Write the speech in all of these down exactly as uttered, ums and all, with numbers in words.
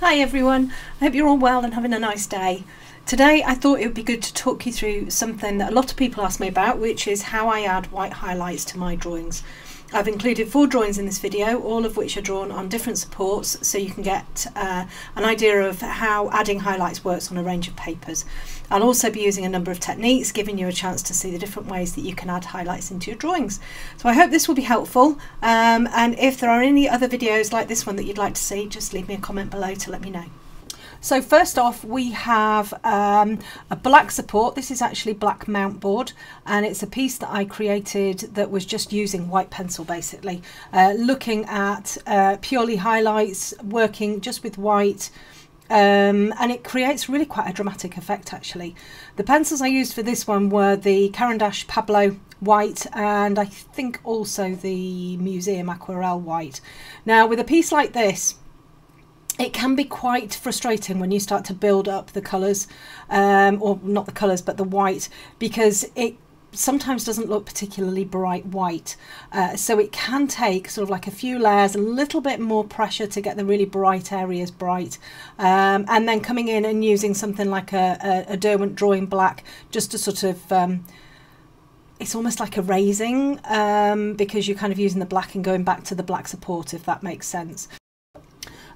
Hi everyone, I hope you're all well and having a nice day. Today I thought it would be good to talk you through something that a lot of people ask me about, which is how I add white highlights to my drawings. I've included four drawings in this video, all of which are drawn on different supports, so you can get uh, an idea of how adding highlights works on a range of papers. I'll also be using a number of techniques, giving you a chance to see the different ways that you can add highlights into your drawings. So I hope this will be helpful, um, and if there are any other videos like this one that you'd like to see, just leave me a comment below to let me know. So first off, we have um, a black support. This is actually black mount board, and it's a piece that I created that was just using white pencil, basically uh, looking at uh, purely highlights, working just with white, um, and it creates really quite a dramatic effect actually. The pencils I used for this one were the Caran d'Ache Pablo white, and I think also the Museum Aquarelle white. Now with a piece like this, it can be quite frustrating when you start to build up the colours, um, or not the colours, but the white, because it sometimes doesn't look particularly bright white. Uh, so it can take sort of like a few layers, a little bit more pressure to get the really bright areas bright. Um, and then coming in and using something like a, a, a Derwent Drawing black, just to sort of... Um, it's almost like erasing, um, because you're kind of using the black and going back to the black support, if that makes sense.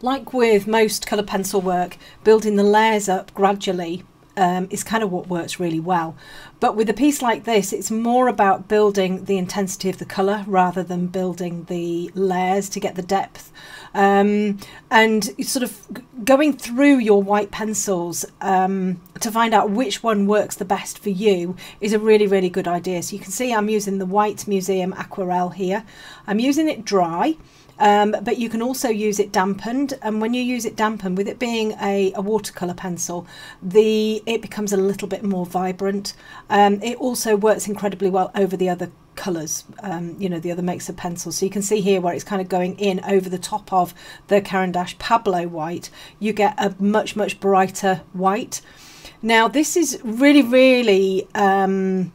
Like with most colour pencil work, building the layers up gradually um, is kind of what works really well. But with a piece like this, it's more about building the intensity of the colour rather than building the layers to get the depth. Um, and sort of going through your white pencils um, to find out which one works the best for you is a really, really good idea. So you can see I'm using the white Museum Aquarelle here. I'm using it dry. Um, but you can also use it dampened, and when you use it dampened, with it being a, a watercolour pencil, the it becomes a little bit more vibrant. Um, it also works incredibly well over the other colours, um, you know, the other mix of pencils. So you can see here where it's kind of going in over the top of the Caran d'Ache Pablo white, you get a much, much brighter white. Now this is really, really... Um,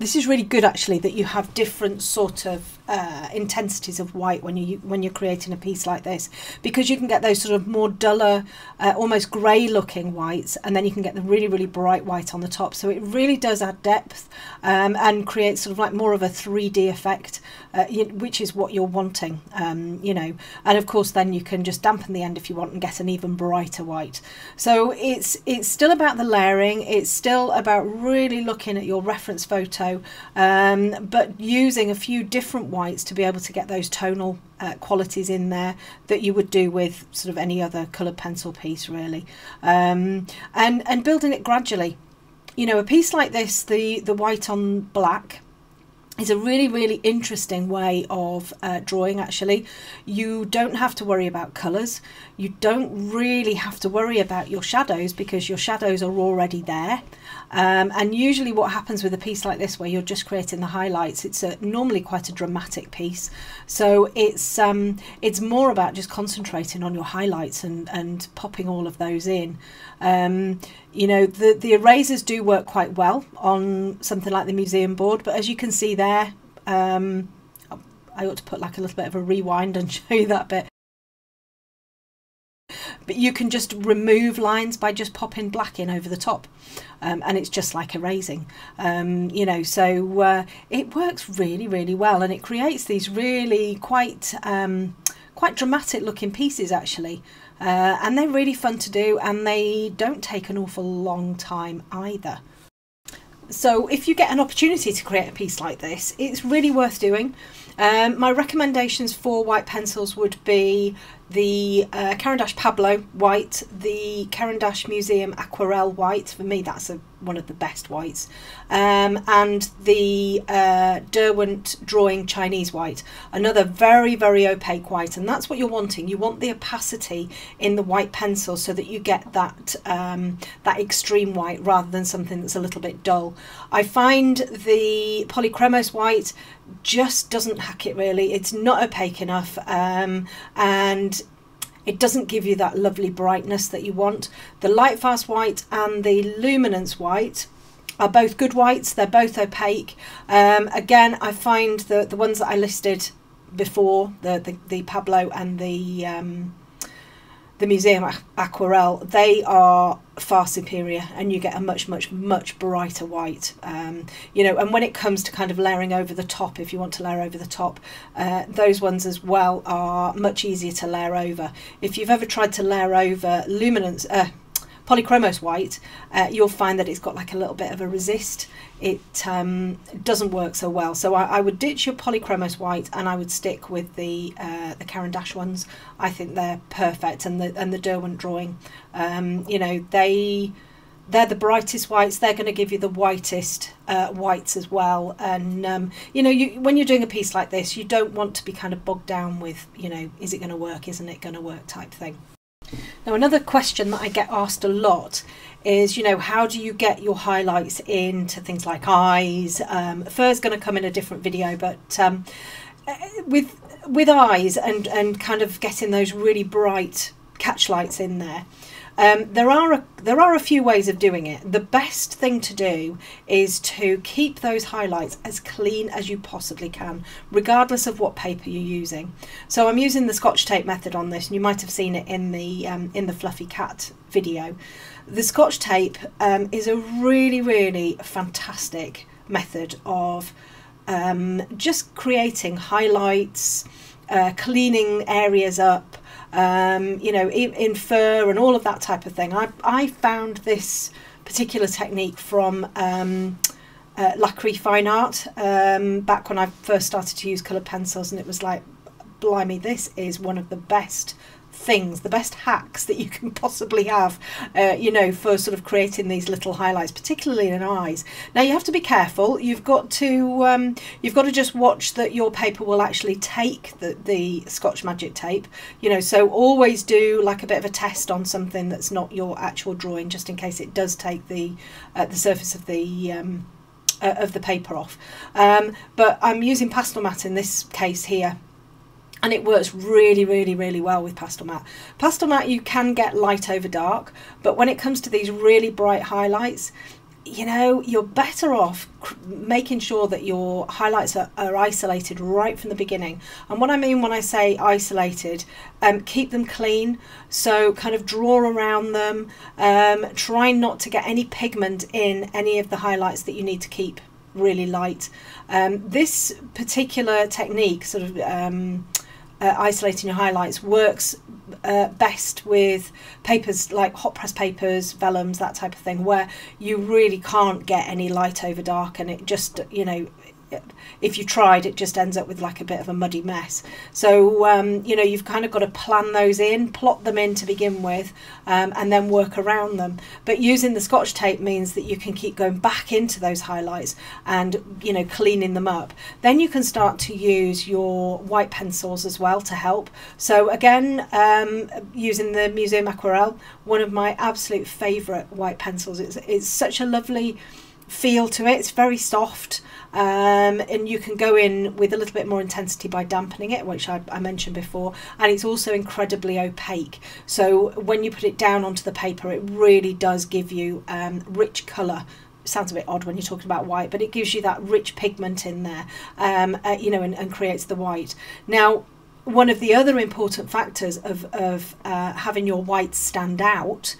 This is really good actually, that you have different sort of uh, intensities of white when, you, when you're creating a piece like this, because you can get those sort of more duller, uh, almost grey looking whites, and then you can get the really, really bright white on the top. So it really does add depth um, and creates sort of like more of a three D effect, uh, which is what you're wanting, um, you know. And of course then you can just dampen the end if you want and get an even brighter white. So it's, it's still about the layering, it's still about really looking at your reference photo, Um, but using a few different whites to be able to get those tonal uh, qualities in there that you would do with sort of any other coloured pencil piece really, um, and, and building it gradually. You know, a piece like this, the, the white on black, is a really, really interesting way of uh, drawing actually. You don't have to worry about colours, you don't really have to worry about your shadows because your shadows are already there, um, and usually what happens with a piece like this where you're just creating the highlights, it's a, normally quite a dramatic piece, so it's um, it's more about just concentrating on your highlights and, and popping all of those in. Um, you know, the, the erasers do work quite well on something like the museum board, but as you can see there, There, um, I ought to put like a little bit of a rewind and show you that bit. But you can just remove lines by just popping black in over the top, um, and it's just like erasing, um, you know. So uh, it works really, really well, and it creates these really quite um, quite dramatic looking pieces actually, uh, and they're really fun to do, and they don't take an awful long time either. So if you get an opportunity to create a piece like this, it's really worth doing. Um, my recommendations for white pencils would be the uh, Caran d'Ache Pablo white, the Caran d'Ache Museum Aquarelle white, for me that's a, one of the best whites, um, and the uh, Derwent Drawing Chinese white, another very, very opaque white, and that's what you're wanting. You want the opacity in the white pencil so that you get that, um, that extreme white rather than something that's a little bit dull. I find the Polychromos white just doesn't hack it really, it's not opaque enough, um, and it doesn't give you that lovely brightness that you want. The Lightfast white and the Luminance white are both good whites, they're both opaque. Um, again, I find the, the ones that I listed before, the, the, the Pablo and the um, the Museum Aquarelle, they are far superior, and you get a much much much brighter white, um, you know, and when it comes to kind of layering over the top, if you want to layer over the top, uh, those ones as well are much easier to layer over. If you've ever tried to layer over Luminance, uh, Polychromos white, uh, you'll find that it's got like a little bit of a resist. It um, doesn't work so well. So I, I would ditch your Polychromos white, and I would stick with the uh, the Caran d'Ache ones. I think they're perfect, and the and the Derwent Drawing. Um, you know, they they're the brightest whites. They're going to give you the whitest uh, whites as well. And um, you know, you when you're doing a piece like this, you don't want to be kind of bogged down with, you know, is it going to work? Isn't it going to work? Type thing. Now, another question that I get asked a lot is, you know, how do you get your highlights into things like eyes? Um, fur's going to come in a different video, but um, with with eyes and, and kind of getting those really bright catchlights in there, um, there are a, there are a few ways of doing it. The best thing to do is to keep those highlights as clean as you possibly can, regardless of what paper you're using. So I'm using the Scotch tape method on this, and you might have seen it in the um, in the fluffy cat video. The Scotch tape um, is a really really fantastic method of um, just creating highlights, uh, cleaning areas up. Um, you know, in fur and all of that type of thing. I, I found this particular technique from um, uh, Lacry Fine Art um, back when I first started to use coloured pencils, and it was like, blimey, this is one of the best things, the best hacks that you can possibly have, uh, you know, for sort of creating these little highlights, particularly in eyes. Now, you have to be careful. You've got to um, you've got to just watch that your paper will actually take the, the Scotch Magic Tape, you know, so always do like a bit of a test on something that's not your actual drawing, just in case it does take the uh, the surface of the um, uh, of the paper off. Um, but I'm using Pastelmat in this case here, and it works really, really, really well with Pastelmat. Pastelmat, you can get light over dark, but when it comes to these really bright highlights, you know, you're better off making sure that your highlights are, are isolated right from the beginning. And what I mean when I say isolated, um, keep them clean, so kind of draw around them, um, try not to get any pigment in any of the highlights that you need to keep really light. Um, this particular technique, sort of um, Uh, isolating your highlights, works uh, best with papers like hot press papers, vellums, that type of thing, where you really can't get any light over dark, and it just, you know, if you tried, it just ends up with like a bit of a muddy mess. So um, you know, you've kind of got to plan those in, plot them in to begin with, um, and then work around them. But using the Scotch tape means that you can keep going back into those highlights and, you know, cleaning them up. Then you can start to use your white pencils as well to help. So again, um, using the Museum Aquarelle, one of my absolute favourite white pencils. It's, it's such a lovely feel to it. It's very soft, um, and you can go in with a little bit more intensity by dampening it, which I, I mentioned before, and it's also incredibly opaque, so when you put it down onto the paper, it really does give you um, rich colour. Sounds a bit odd when you're talking about white, but it gives you that rich pigment in there, um, uh, you know, and, and creates the white. Now, one of the other important factors of, of uh, having your whites stand out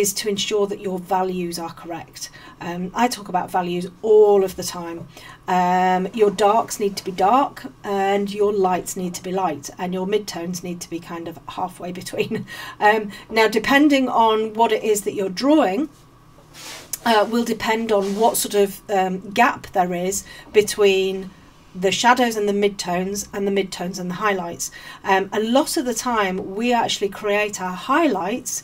is to ensure that your values are correct. Um, I talk about values all of the time. Um, your darks need to be dark, and your lights need to be light, and your midtones need to be kind of halfway between. Um, now, depending on what it is that you're drawing, uh, will depend on what sort of um, gap there is between the shadows and the midtones, and the midtones and the highlights. Um, a lot of the time, we actually create our highlights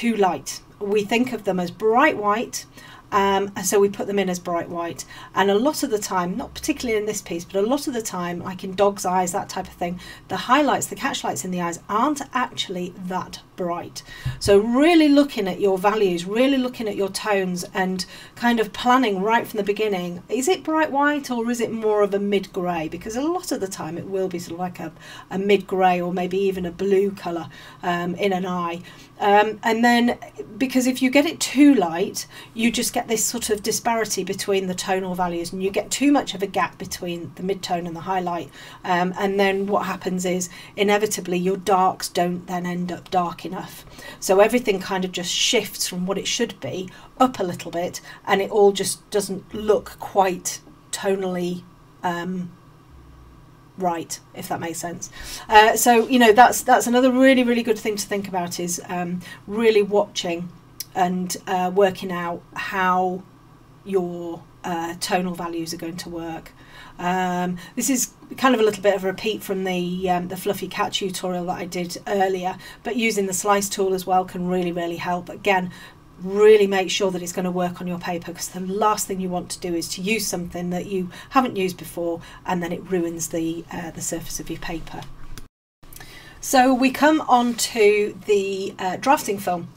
too light. We think of them as bright white, um, and so we put them in as bright white. And a lot of the time, not particularly in this piece, but a lot of the time, like in dog's eyes, that type of thing, the highlights, the catchlights in the eyes aren't actually that bright. So really looking at your values, really looking at your tones, and kind of planning right from the beginning, is it bright white or is it more of a mid-grey? Because a lot of the time it will be sort of like a, a mid-grey, or maybe even a blue colour um, in an eye. Um, and then, because if you get it too light, you just get get this sort of disparity between the tonal values, and you get too much of a gap between the midtone and the highlight, um, and then what happens is inevitably your darks don't then end up dark enough, so everything kind of just shifts from what it should be up a little bit, and it all just doesn't look quite tonally um, right, if that makes sense. Uh, so you know, that's that's another really really good thing to think about, is um, really watching and uh, working out how your uh, tonal values are going to work. Um, this is kind of a little bit of a repeat from the um, the fluffy cat tutorial that I did earlier, but using the slice tool as well can really really help. Again, really make sure that it's going to work on your paper, because the last thing you want to do is to use something that you haven't used before, and then it ruins the uh, the surface of your paper. So we come on to the uh, drafting film.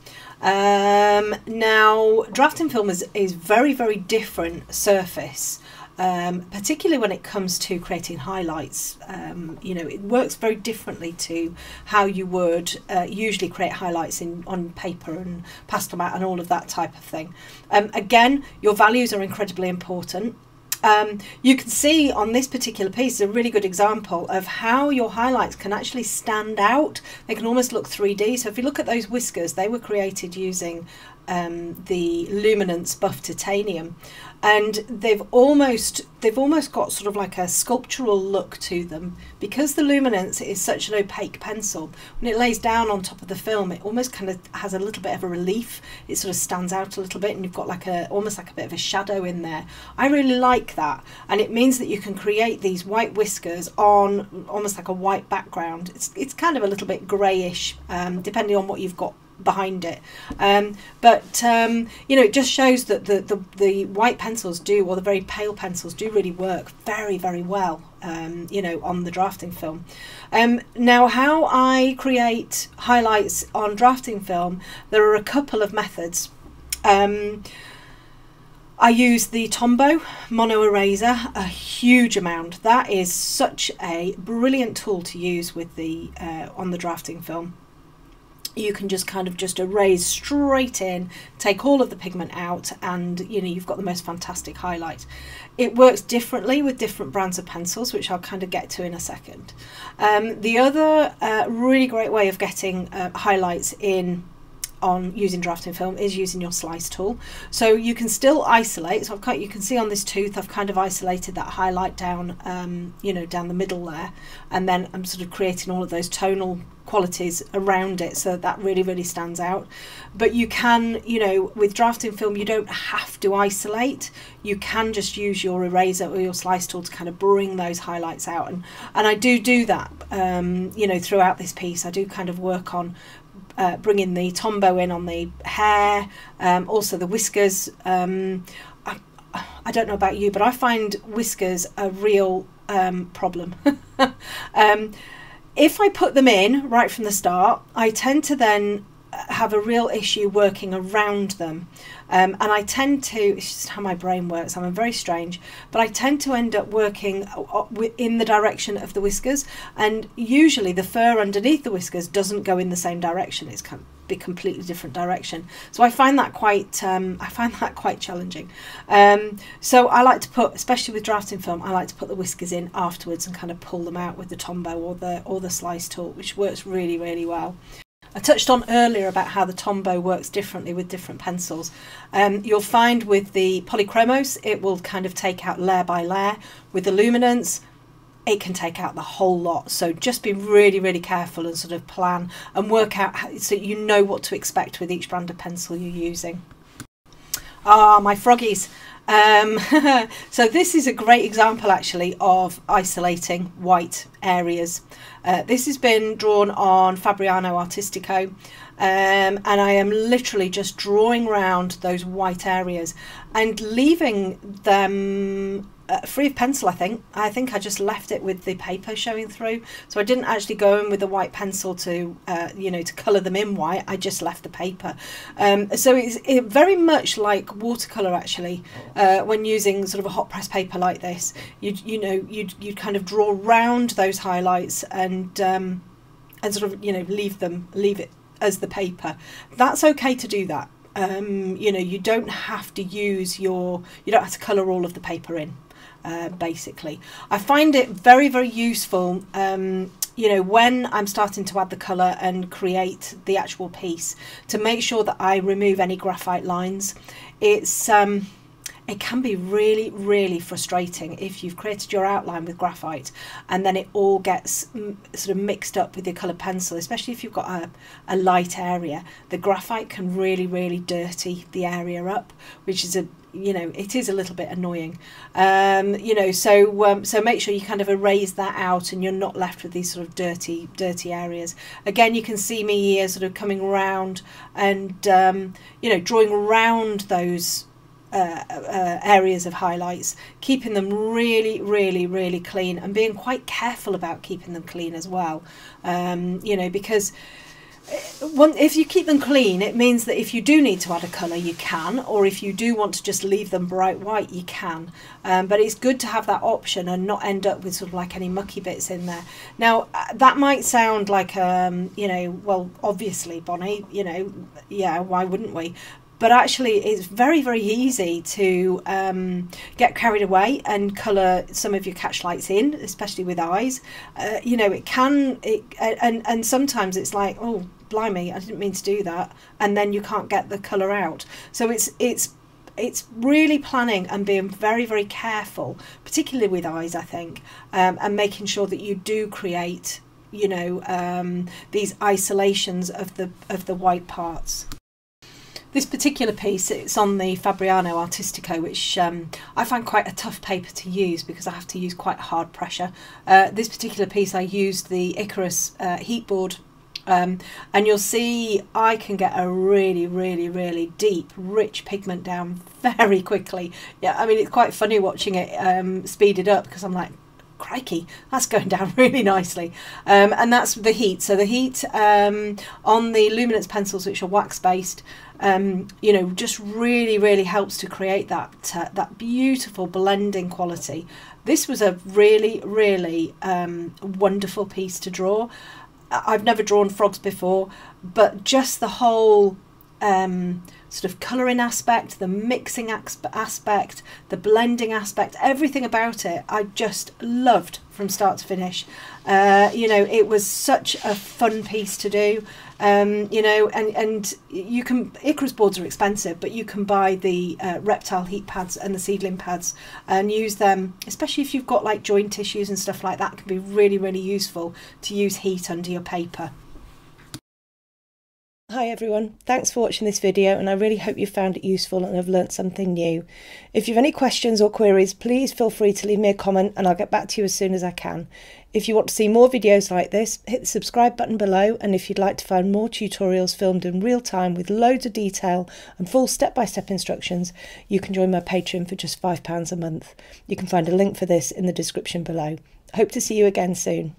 Um, now drafting film is, is very very different surface, um, particularly when it comes to creating highlights. Um, you know, it works very differently to how you would uh, usually create highlights in on paper and Pastelmat and all of that type of thing. Um, again, your values are incredibly important. Um, you can see on this particular piece a really good example of how your highlights can actually stand out. They can almost look three D. So if you look at those whiskers, they were created using um, the Luminance buff titanium, and they've almost they've almost got sort of like a sculptural look to them, because the Luminance is such an opaque pencil. When it lays down on top of the film, it almost kind of has a little bit of a relief. It sort of stands out a little bit, and you've got like a almost like a bit of a shadow in there. I really like that, and it means that you can create these white whiskers on almost like a white background. It's it's kind of a little bit greyish, um, depending on what you've got behind it, um, but um, you know, it just shows that the, the the white pencils do, or the very pale pencils do, really work very very well, um, you know, on the drafting film. Um, now, how I create highlights on drafting film, there are a couple of methods. Um, I use the Tombow Mono eraser a huge amount. That is such a brilliant tool to use with the uh, on the drafting film. You can just kind of just erase straight in, take all of the pigment out, and you know, you've got the most fantastic highlight. It works differently with different brands of pencils, which I'll kind of get to in a second. Um, the other uh, really great way of getting uh, highlights in on using drafting film is using your slice tool. So you can still isolate. So I've got, you can see on this tooth, I've kind of isolated that highlight down, um, you know, down the middle there, and then I'm sort of creating all of those tonal qualities around it, so that really really stands out. But you can, you know, with drafting film, you don't have to isolate. You can just use your eraser or your slice tool to kind of bring those highlights out, and and I do do that, um, you know, throughout this piece. I do kind of work on Uh, bringing the Tombow in on the hair, um, also the whiskers. Um, I, I don't know about you, but I find whiskers a real um, problem. um, if I put them in right from the start, I tend to then have a real issue working around them, um, and I tend to, it's just how my brain works, I'm very strange, but I tend to end up working in the direction of the whiskers, and usually the fur underneath the whiskers doesn't go in the same direction. It's kind of a completely different direction, so I find that quite um, I find that quite challenging. Um, so I like to put, especially with drafting film, I like to put the whiskers in afterwards and kind of pull them out with the Tombow or the or the slice tool, which works really really well. I touched on earlier about how the Tombow works differently with different pencils. Um, you'll find with the Polychromos, it will kind of take out layer by layer. With the Luminance, it can take out the whole lot. So just be really, really careful and sort of plan and work out how, so you know what to expect with each brand of pencil you're using. Ah, my froggies. Um, so this is a great example actually of isolating white areas. Uh, this has been drawn on Fabriano Artistico, um, and I am literally just drawing round those white areas and leaving them uh, free of pencil. I think I think I just left it with the paper showing through, so I didn't actually go in with a white pencil to uh, you know, to colour them in white. I just left the paper. Um, so it's it very much like watercolour actually. Uh, when using sort of a hot press paper like this, you you know you'd you kind of draw round those highlights and um, and sort of, you know, leave them leave it as the paper. That's okay to do that. um, you know, you don't have to use your, you don't have to colour all of the paper in, uh, basically. I find it very, very useful, um, you know, when I'm starting to add the colour and create the actual piece, to make sure that I remove any graphite lines. It's, um, it can be really, really frustrating if you've created your outline with graphite and then it all gets m sort of mixed up with your coloured pencil, especially if you've got a, a light area. The graphite can really, really dirty the area up, which is a, you know, it is a little bit annoying. Um, you know, so um, so make sure you kind of erase that out and you're not left with these sort of dirty, dirty areas. Again, you can see me here sort of coming round and, um, you know, drawing around those Uh, uh, areas of highlights, keeping them really, really, really clean, and being quite careful about keeping them clean as well. Um, you know, because one, if you keep them clean, it means that if you do need to add a colour, you can, or if you do want to just leave them bright white, you can. Um, but it's good to have that option and not end up with sort of like any mucky bits in there. Now, that might sound like, um, you know, well, obviously, Bonnie, you know, yeah, why wouldn't we? But actually, it's very, very easy to um, get carried away and colour some of your catchlights in, especially with eyes. Uh, you know, it can, it, and, and sometimes it's like, oh, blimey, I didn't mean to do that. And then you can't get the colour out. So it's, it's, it's really planning and being very, very careful, particularly with eyes, I think, um, and making sure that you do create, you know, um, these isolations of the, of the white parts. This particular piece, it's on the Fabriano Artistico, which um, I find quite a tough paper to use because I have to use quite hard pressure. Uh, this particular piece, I used the Icarus uh, heat board, um, and you'll see I can get a really, really, really deep, rich pigment down very quickly. Yeah, I mean, it's quite funny watching it um, speeded up because I'm like, crikey, that's going down really nicely. Um, and that's the heat. So the heat um, on the Luminance pencils, which are wax based, um, you know, just really, really helps to create that uh, that beautiful blending quality. This was a really, really um, wonderful piece to draw. I've never drawn frogs before, but just the whole um, sort of colouring aspect, the mixing aspect, the blending aspect, everything about it, I just loved from start to finish. Uh, you know, it was such a fun piece to do. Um, you know, and, and you can, Icarus boards are expensive, but you can buy the uh, reptile heat pads and the seedling pads and use them, especially if you've got like joint tissues and stuff like that. It can be really, really useful to use heat under your paper. Hi everyone, thanks for watching this video and I really hope you found it useful and have learnt something new. If you have any questions or queries, please feel free to leave me a comment and I'll get back to you as soon as I can. If you want to see more videos like this, hit the subscribe button below, and if you'd like to find more tutorials filmed in real time with loads of detail and full step-by-step instructions, you can join my Patreon for just five pounds a month. You can find a link for this in the description below. Hope to see you again soon.